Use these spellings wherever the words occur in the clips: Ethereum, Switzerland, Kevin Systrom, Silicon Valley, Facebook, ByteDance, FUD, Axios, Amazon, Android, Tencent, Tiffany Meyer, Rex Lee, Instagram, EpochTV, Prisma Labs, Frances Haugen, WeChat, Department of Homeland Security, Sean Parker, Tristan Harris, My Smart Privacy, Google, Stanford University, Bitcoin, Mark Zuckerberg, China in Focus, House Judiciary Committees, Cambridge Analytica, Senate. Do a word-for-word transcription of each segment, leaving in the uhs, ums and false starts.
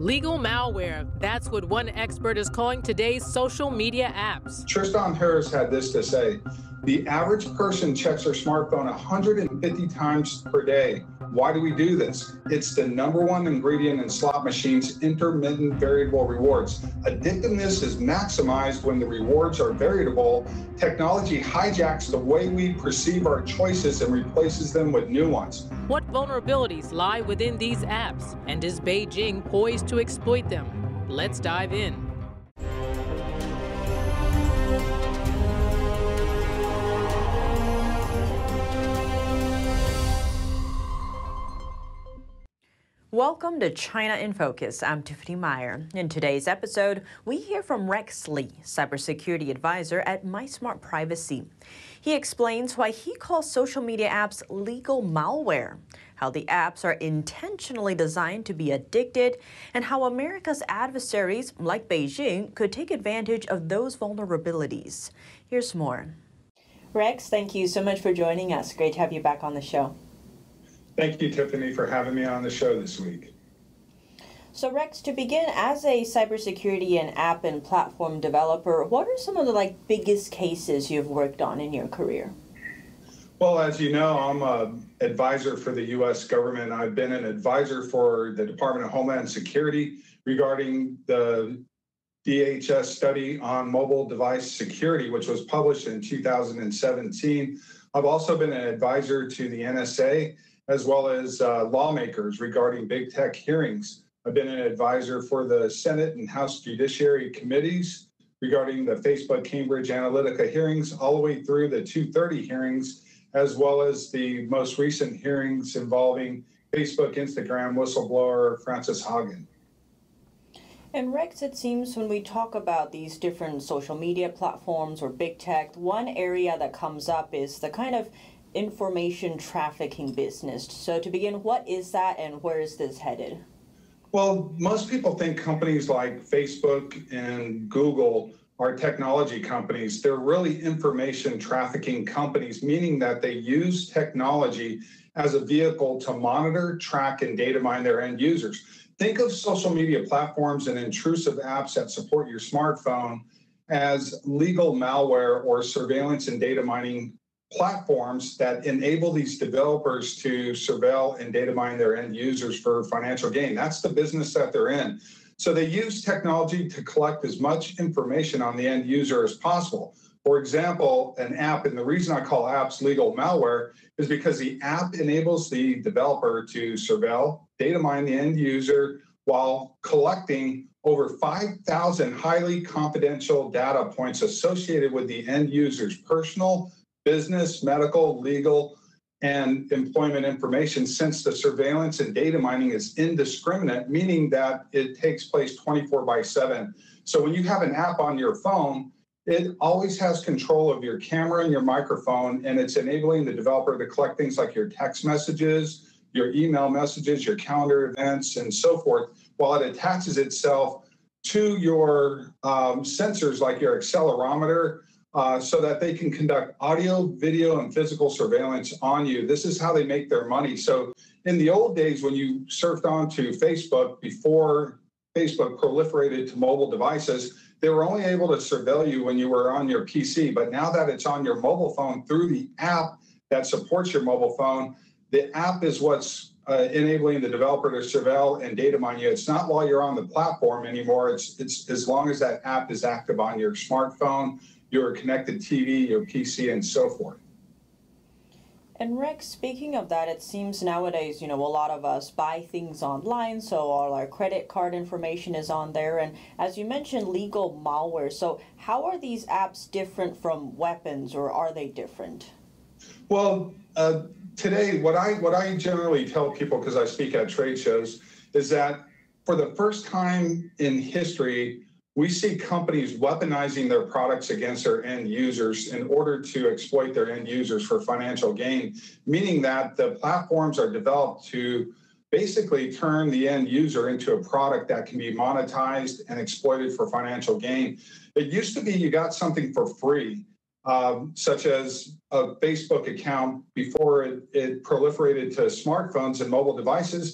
Legal malware, that's what one expert is calling today's social media apps. Tristan Harris had this to say, the average person checks their smartphone one hundred fifty times per day. Why do we do this? It's the number one ingredient in slot machines, intermittent variable rewards. Addictiveness is maximized when the rewards are variable. Technology hijacks the way we perceive our choices and replaces them with new ones. What vulnerabilities lie within these apps? And is Beijing poised to exploit them? Let's dive in. Welcome to China in Focus. I'm Tiffany Meyer. In today's episode, we hear from Rex Lee, cybersecurity advisor at My Smart Privacy. He explains why he calls social media apps legal malware, how the apps are intentionally designed to be addicted, and how America's adversaries, like Beijing, could take advantage of those vulnerabilities. Here's more. Rex, thank you so much for joining us. Great to have you back on the show. Thank you, Tiffany, for having me on the show this week. So, Rex, to begin, as a cybersecurity and app and platform developer, what are some of the like biggest cases you've worked on in your career? Well, as you know, I'm an advisor for the U S government. I've been an advisor for the Department of Homeland Security regarding the D H S study on mobile device security, which was published in two thousand seventeen. I've also been an advisor to the N S A, as well as uh, lawmakers regarding big tech hearings. I've been an advisor for the Senate and House Judiciary Committees regarding the Facebook Cambridge Analytica hearings, all the way through the two thirty hearings, as well as the most recent hearings involving Facebook, Instagram whistleblower Frances Haugen. And Rex, it seems when we talk about these different social media platforms or big tech, one area that comes up is the kind of information trafficking business. So to begin, what is that and where is this headed? Well, most people think companies like Facebook and Google are technology companies. They're really information trafficking companies, meaning that they use technology as a vehicle to monitor, track, and data mine their end users. Think of social media platforms and intrusive apps that support your smartphone as legal malware or surveillance and data mining platforms that enable these developers to surveil and data mine their end users for financial gain. That's the business that they're in. So they use technology to collect as much information on the end user as possible. For example, an app, and the reason I call apps legal malware is because the app enables the developer to surveil, data mine the end user while collecting over five thousand highly confidential data points associated with the end user's personal, business, medical, legal, and employment information, since the surveillance and data mining is indiscriminate, meaning that it takes place twenty-four by seven. So when you have an app on your phone, it always has control of your camera and your microphone, and it's enabling the developer to collect things like your text messages, your email messages, your calendar events, and so forth, while it attaches itself to your um, sensors like your accelerometer, Uh, so that they can conduct audio, video, and physical surveillance on you. This is how they make their money. So in the old days, when you surfed onto Facebook, before Facebook proliferated to mobile devices, they were only able to surveil you when you were on your P C. But now that it's on your mobile phone through the app that supports your mobile phone, the app is what's uh, enabling the developer to surveil and data mine you. It's not while you're on the platform anymore. It's, it's as long as that app is active on your smartphone, your connected T V, your P C, and so forth. And Rex, speaking of that, it seems nowadays, you know, a lot of us buy things online, so all our credit card information is on there. And as you mentioned, legal malware. So how are these apps different from weapons, or are they different? Well, uh, today, what I, what I generally tell people, because I speak at trade shows, is that for the first time in history, we see companies weaponizing their products against their end users in order to exploit their end users for financial gain, meaning that the platforms are developed to basically turn the end user into a product that can be monetized and exploited for financial gain. It used to be you got something for free, um, such as a Facebook account before it, it proliferated to smartphones and mobile devices.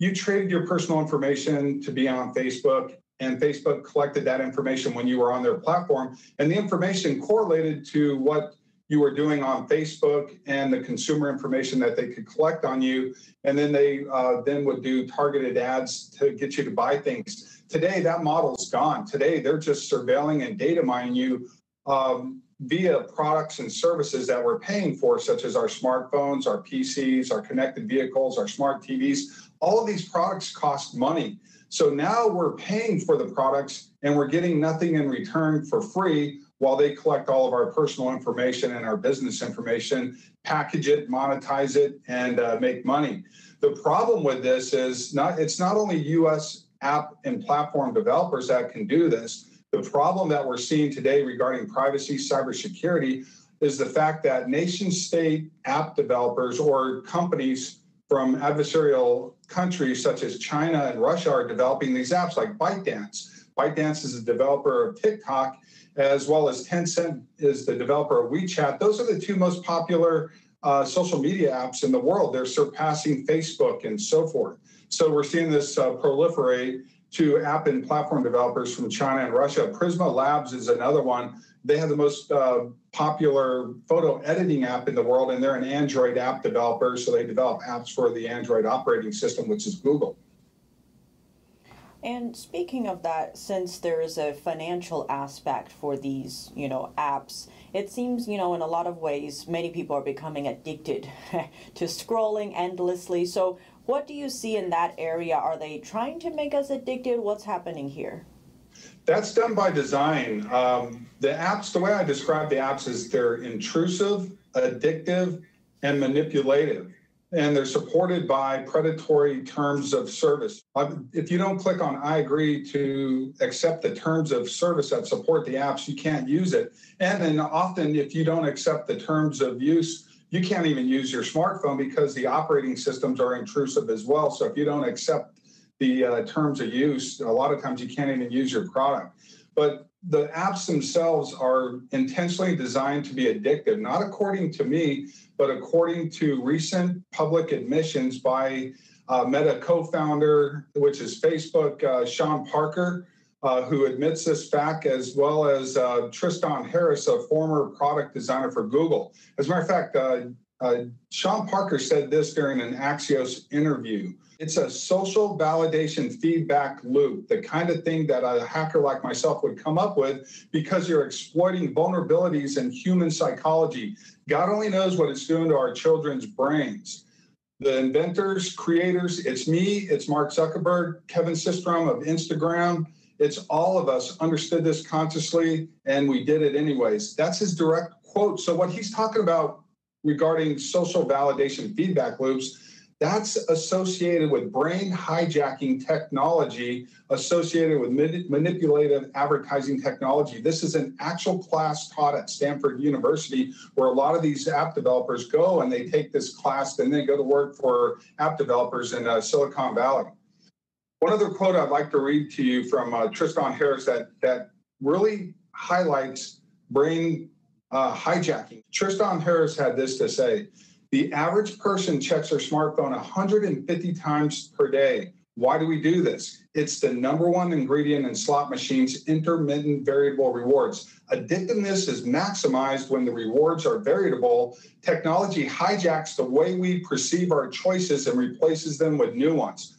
you traded your personal information to be on Facebook, and Facebook collected that information when you were on their platform, and the information correlated to what you were doing on Facebook and the consumer information that they could collect on you, and then they uh, then would do targeted ads to get you to buy things. Today, that model's gone. Today, they're just surveilling and data mining you um, via products and services that we're paying for, such as our smartphones, our P Cs, our connected vehicles, our smart T Vs. All of these products cost money. So now we're paying for the products and we're getting nothing in return for free, while they collect all of our personal information and our business information, package it, monetize it, and uh, make money. The problem with this is not it's not only U S app and platform developers that can do this. The problem that we're seeing today regarding privacy, cybersecurity, is the fact that nation state app developers or companies from adversarial countries such as China and Russia are developing these apps like ByteDance. ByteDance is a developer of TikTok, as well as Tencent is the developer of WeChat. Those are the two most popular uh, social media apps in the world. They're surpassing Facebook and so forth. So we're seeing this uh, proliferate to app and platform developers from China and Russia. Prisma Labs is another one. They have the most uh, popular photo editing app in the world, and they're an Android app developer, so they develop apps for the Android operating system, which is Google. And speaking of that, since there is a financial aspect for these, you know, apps, it seems, you know, in a lot of ways, many people are becoming addicted to scrolling endlessly. So what do you see in that area? Are they trying to make us addicted? What's happening here? That's done by design. Um, the apps, the way I describe the apps is they're intrusive, addictive, and manipulative. And they're supported by predatory terms of service. If you don't click on I agree to accept the terms of service that support the apps, you can't use it. And then often if you don't accept the terms of use, you can't even use your smartphone because the operating systems are intrusive as well. So if you don't accept the uh, terms of use, a lot of times you can't even use your product. But the apps themselves are intentionally designed to be addictive, not according to me, but according to recent public admissions by uh, Meta co-founder, which is Facebook, uh, Sean Parker, uh, who admits this fact, as well as uh, Tristan Harris, a former product designer for Google. As a matter of fact, uh, uh, Sean Parker said this during an Axios interview. It's a social validation feedback loop, the kind of thing that a hacker like myself would come up with, because you're exploiting vulnerabilities in human psychology. God only knows what it's doing to our children's brains. The inventors, creators, it's me, it's Mark Zuckerberg, Kevin Systrom of Instagram. It's all of us understood this consciously, and we did it anyways. That's his direct quote. So what he's talking about regarding social validation feedback loops, that's associated with brain hijacking technology, associated with manipulative advertising technology. This is an actual class taught at Stanford University where a lot of these app developers go, and they take this class, then they go to work for app developers in uh, Silicon Valley. One other quote I'd like to read to you from uh, Tristan Harris that, that really highlights brain uh, hijacking. Tristan Harris had this to say: the average person checks their smartphone one hundred fifty times per day. Why do we do this? It's the number one ingredient in slot machines, intermittent variable rewards. Addictiveness is maximized when the rewards are variable. Technology hijacks the way we perceive our choices and replaces them with new ones.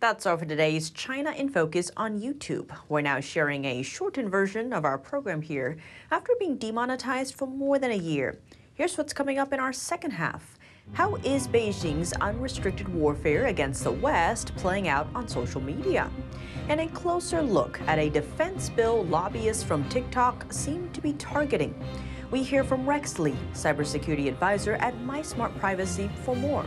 That's all for today's China in Focus on YouTube. We're now sharing a shortened version of our program here after being demonetized for more than a year. Here's what's coming up in our second half. How is Beijing's unrestricted warfare against the West playing out on social media? And a closer look at a defense bill lobbyists from TikTok seem to be targeting. We hear from Rex Lee, cybersecurity advisor at My Smart Privacy, for more.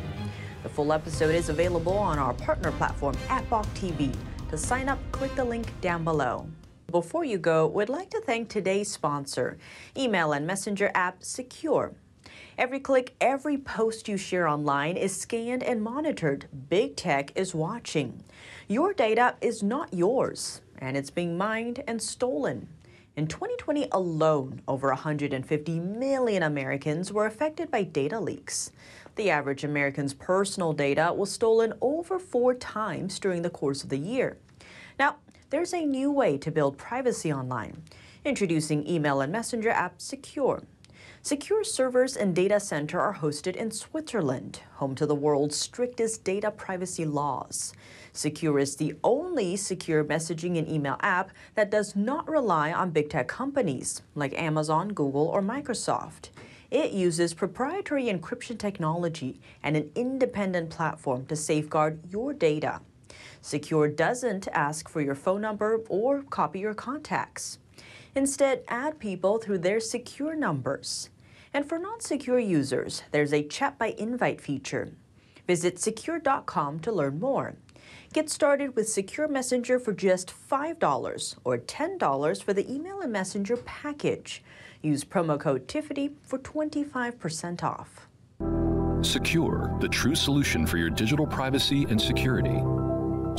The full episode is available on our partner platform, EpochTV. To sign up, click the link down below. Before you go, we'd like to thank today's sponsor, email and messenger app Sekur. Every click, every post you share online is scanned and monitored. Big tech is watching. Your data is not yours, and it's being mined and stolen. In twenty twenty alone, over one hundred fifty million Americans were affected by data leaks. The average American's personal data was stolen over four times during the course of the year. Now, there's a new way to build privacy online. Introducing email and messenger app Sekur. Sekur servers and data center are hosted in Switzerland, home to the world's strictest data privacy laws. Sekur is the only secure messaging and email app that does not rely on big tech companies like Amazon, Google, or Microsoft. It uses proprietary encryption technology and an independent platform to safeguard your data. Sekur doesn't ask for your phone number or copy your contacts. Instead, add people through their secure numbers. And for non-secure users, there's a chat by invite feature. Visit sekur dot com to learn more. Get started with Sekur Messenger for just five dollars or ten dollars for the email and messenger package. Use promo code Tiffany for twenty-five percent off. Sekur, the true solution for your digital privacy and security.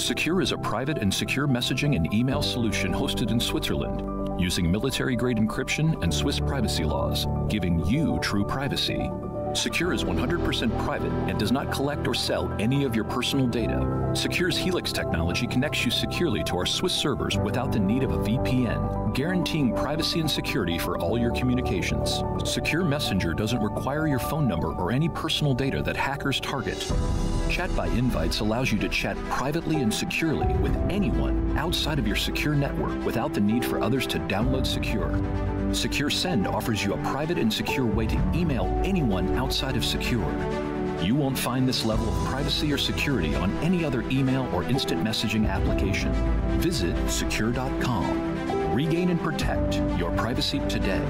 Sekur is a private and secure messaging and email solution hosted in Switzerland, using military-grade encryption and Swiss privacy laws, giving you true privacy. Sekur is one hundred percent private and does not collect or sell any of your personal data. Sekur's Helix technology connects you securely to our Swiss servers without the need of a V P N, guaranteeing privacy and security for all your communications. Sekur Messenger doesn't require your phone number or any personal data that hackers target. Chat by Invites allows you to chat privately and securely with anyone outside of your Sekur network without the need for others to download Sekur. Sekur Send offers you a private and secure way to email anyone outside of Sekur. You won't find this level of privacy or security on any other email or instant messaging application. Visit sekur dot com. Regain and protect your privacy today.